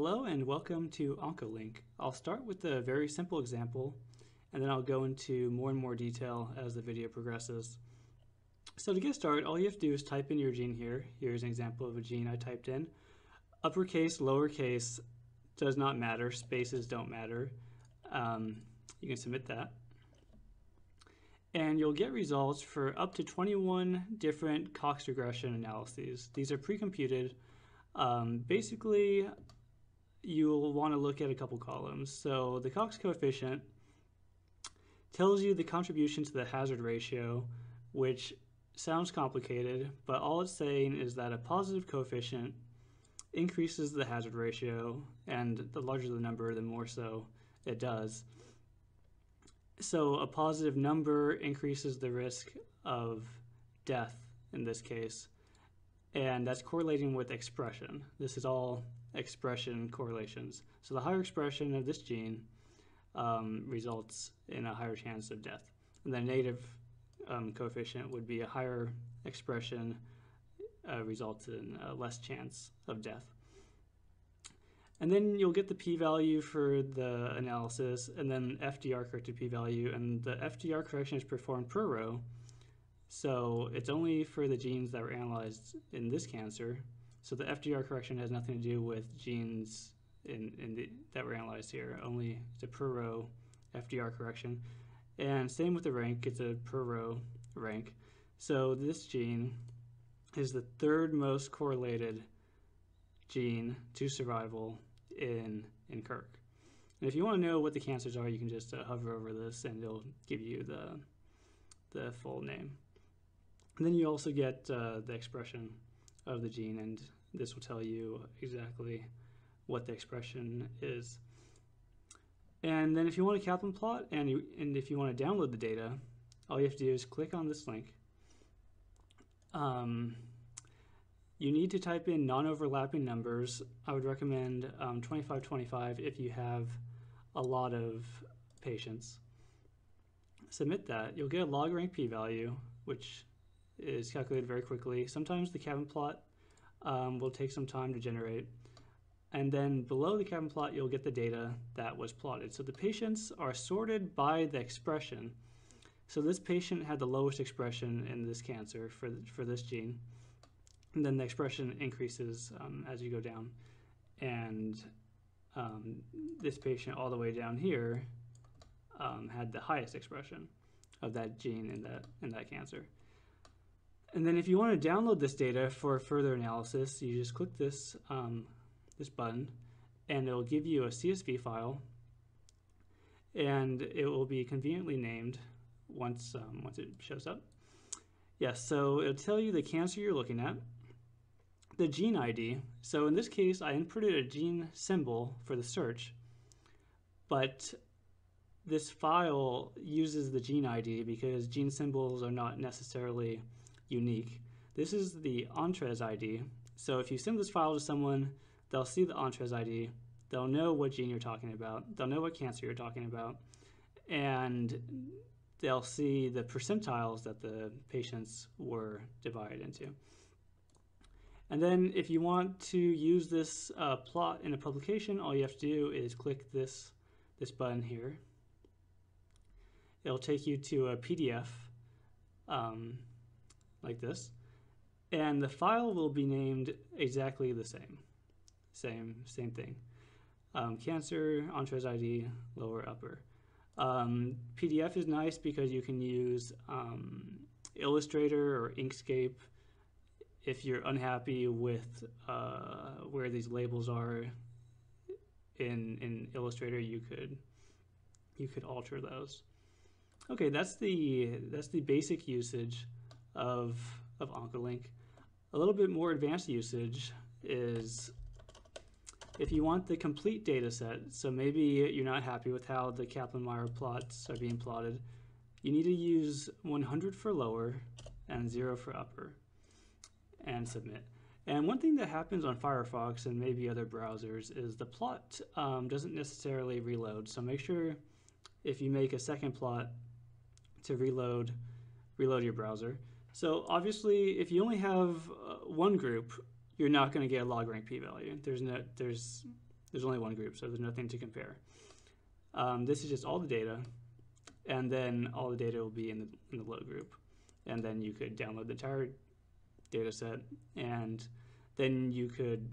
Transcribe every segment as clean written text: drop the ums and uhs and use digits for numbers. Hello and welcome to OncoLnc. I'll start with a very simple example, and then I'll go into more and more detail as the video progresses. So to get started, all you have to do is type in your gene here. Here's an example of a gene I typed in. Uppercase, lowercase does not matter. Spaces don't matter. You can submit that. And you'll get results for up to 21 different Cox regression analyses. These are pre-computed. Basically, you'll want to look at a couple columns. So the Cox coefficient tells you the contribution to the hazard ratio, which sounds complicated, but all it's saying is that a positive coefficient increases the hazard ratio, and the larger the number, the more so it does. So a positive number increases the risk of death in this case, and that's correlating with expression. This is all expression correlations. So the higher expression of this gene results in a higher chance of death. And the negative coefficient would be a higher expression results in a less chance of death. And then you'll get the p-value for the analysis, and then FDR corrected p-value, and the FDR correction is performed per row. So it's only for the genes that were analyzed in this cancer. So the FDR correction has nothing to do with genes that were analyzed here. Only it's a per row FDR correction. And same with the rank, it's a per row rank. So this gene is the third most correlated gene to survival in KIRC. And if you want to know what the cancers are, you can just hover over this and it'll give you the full name. And then you also get the expression of the gene, and this will tell you exactly what the expression is. And then if you want a Kaplan plot and if you want to download the data, all you have to do is click on this link. You need to type in non-overlapping numbers. I would recommend 2525 if you have a lot of patients. Submit that. You'll get a log rank p-value, which is calculated very quickly. Sometimes the Kaplan plot will take some time to generate. And then below the Kaplan plot, you'll get the data that was plotted. So the patients are sorted by the expression. So this patient had the lowest expression in this cancer for this gene. And then the expression increases as you go down. And this patient all the way down here had the highest expression of that gene in that cancer. And then if you want to download this data for further analysis, you just click this this button, and it'll give you a CSV file, and it will be conveniently named once it shows up. Yes, yeah, so it'll tell you the cancer you're looking at, the gene ID. So in this case, I inputted a gene symbol for the search, but this file uses the gene ID because gene symbols are not necessarily unique. This is the Entrez ID. So if you send this file to someone, they'll see the Entrez ID, they'll know what gene you're talking about, they'll know what cancer you're talking about, and they'll see the percentiles that the patients were divided into. And then if you want to use this plot in a publication, all you have to do is click this button here. It'll take you to a PDF like this, and the file will be named exactly the same thing. Cancer, Entrez ID, lower, upper. PDF is nice because you can use Illustrator or Inkscape if you're unhappy with where these labels are in Illustrator. You could alter those. Okay, that's the basic usage of OncoLnc. A little bit more advanced usage is if you want the complete data set. So maybe you're not happy with how the Kaplan-Meier plots are being plotted. You need to use 100 for lower and 0 for upper and submit. And one thing that happens on Firefox and maybe other browsers is the plot doesn't necessarily reload. So make sure if you make a second plot to reload your browser. So obviously, if you only have one group, you're not going to get a log rank p-value. There's There's only one group, so there's nothing to compare. This is just all the data, and then all the data will be in the low group. And then you could download the entire data set, and then you could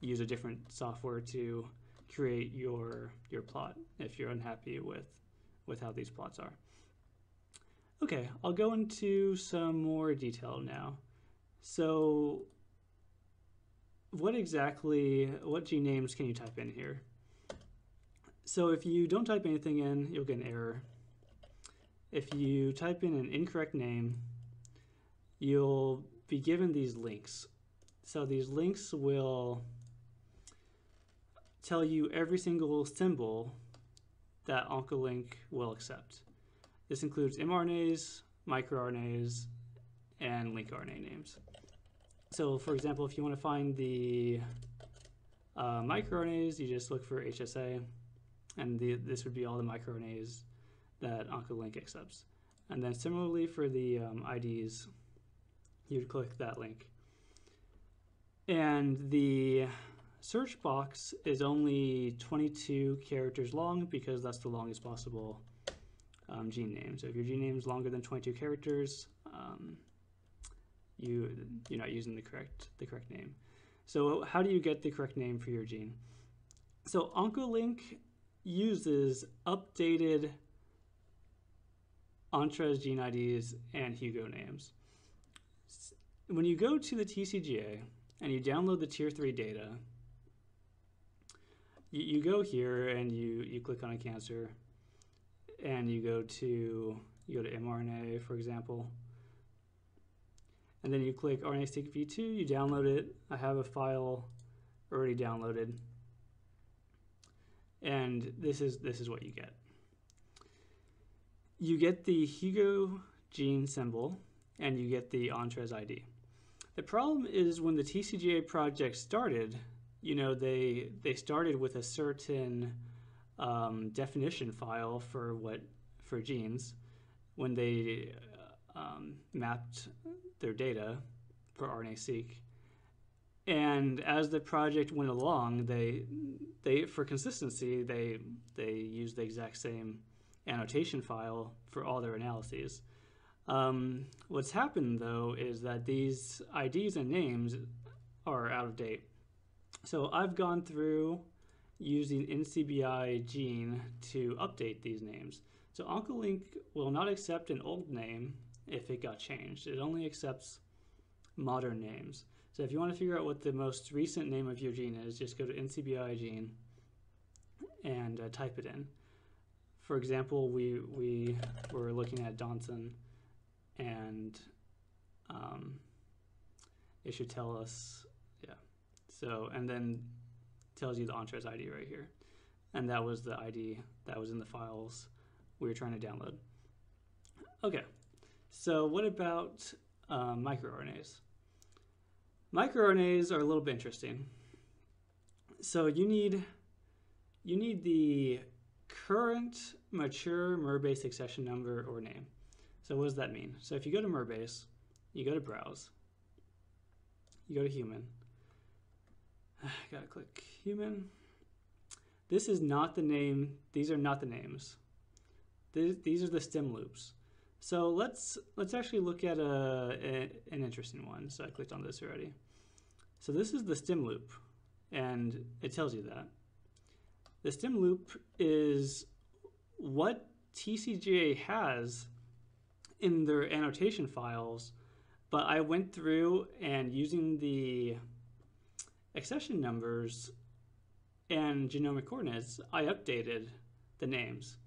use a different software to create your plot if you're unhappy with how these plots are. Okay, I'll go into some more detail now. So what gene names can you type in here? So if you don't type anything in, you'll get an error. If you type in an incorrect name, you'll be given these links. So these links will tell you every single symbol that OncoLnc will accept. This includes mRNAs, microRNAs, and linkRNA names. So for example, if you want to find the microRNAs, you just look for HSA, and this would be all the microRNAs that OncoLnc accepts. And then similarly for the IDs, you'd click that link. And the search box is only 22 characters long because that's the longest possible gene name. So if your gene name is longer than 22 characters, you're not using the correct name. So how do you get the correct name for your gene? So OncoLnc uses updated Entrez gene IDs and Hugo names. When you go to the TCGA and you download the tier 3 data, you go here and you click on a cancer, and you go to mRNA, for example, and then you click RNASeq v2, you download it. I have a file already downloaded, and this is what you get. You get the Hugo gene symbol, and you get the Entrez ID. The problem is when the TCGA project started, they started with a certain definition file for genes when they mapped their data for RNAseq. And as the project went along, for consistency, they used the exact same annotation file for all their analyses. What's happened though is that these IDs and names are out of date. So I've gone through using NCBI gene to update these names. So OncoLnc will not accept an old name if it got changed. It only accepts modern names. So if you want to figure out what the most recent name of your gene is, just go to NCBI gene and type it in. For example, we were looking at Donson, and it should tell us, yeah. So, and then tells you the Entrez ID right here. And that was the ID that was in the files we were trying to download. Okay, so what about microRNAs? MicroRNAs are a little bit interesting. So you need the current mature miRBase accession number or name. So what does that mean? So if you go to miRBase, you go to browse, you go to human. I gotta click human. This is not the name. These are not the names. These are the stem loops. So let's actually look at an interesting one. So I clicked on this already. So this is the stem loop, and it tells you that. The stem loop is what TCGA has in their annotation files, but I went through and using the accession numbers and genomic coordinates, I updated the names.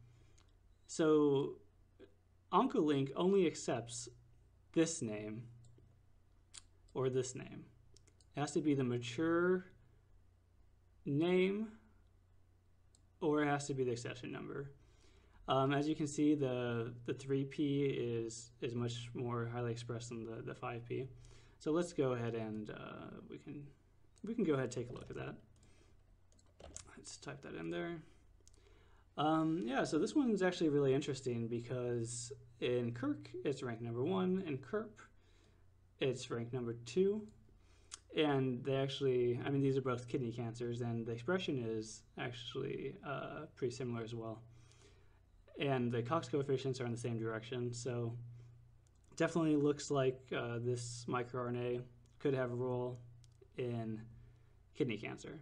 So OncoLnc only accepts this name or this name. It has to be the mature name, or it has to be the accession number. As you can see, the 3P is much more highly expressed than the 5P. So let's go ahead and we can go ahead and take a look at that. Let's type that in there. Yeah, so this one's actually really interesting because in KIRC, it's rank number 1. In KIRP, it's rank number 2. And they actually, I mean, these are both kidney cancers, and the expression is actually pretty similar as well. And the Cox coefficients are in the same direction, so definitely looks like this microRNA could have a role in kidney cancer.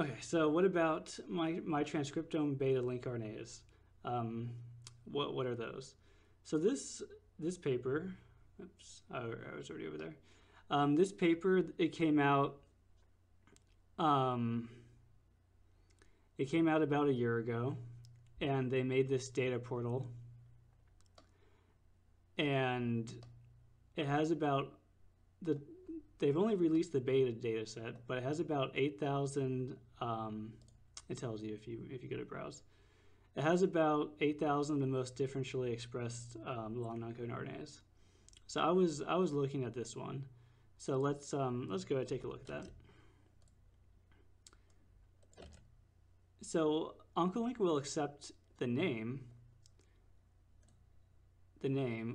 Okay, so what about my transcriptome beta link RNAs? What are those? So this paper, oops, I was already over there. This paper, it came out about a year ago, and they made this data portal, and it has about they've only released the beta data set, but it has about 8,000, it tells you if you go to browse. It has about 8,000 of the most differentially expressed long non-coding RNAs. So I was looking at this one. So let's go ahead and take a look at that. So OncoLnc will accept the name,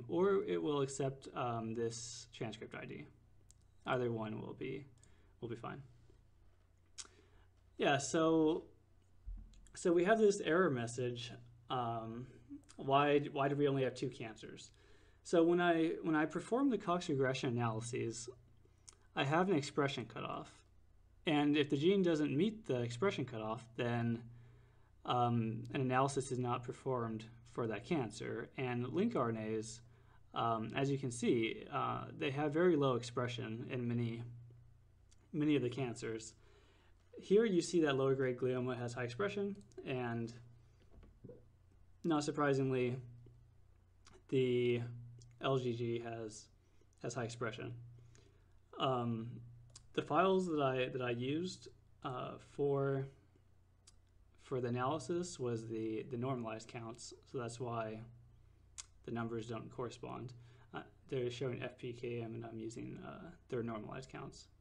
or it will accept this transcript ID. Either one will be fine. Yeah, so we have this error message. Why do we only have two cancers? So when I perform the Cox regression analyses, I have an expression cutoff, and if the gene doesn't meet the expression cutoff, then an analysis is not performed for that cancer. And link RNAs, as you can see, they have very low expression in many of the cancers. Here you see that lower grade glioma has high expression, and not surprisingly, the LGG has high expression. The files that I used for the analysis was the normalized counts, so that's why the numbers don't correspond. They're showing FPKM, and I'm using their normalized counts.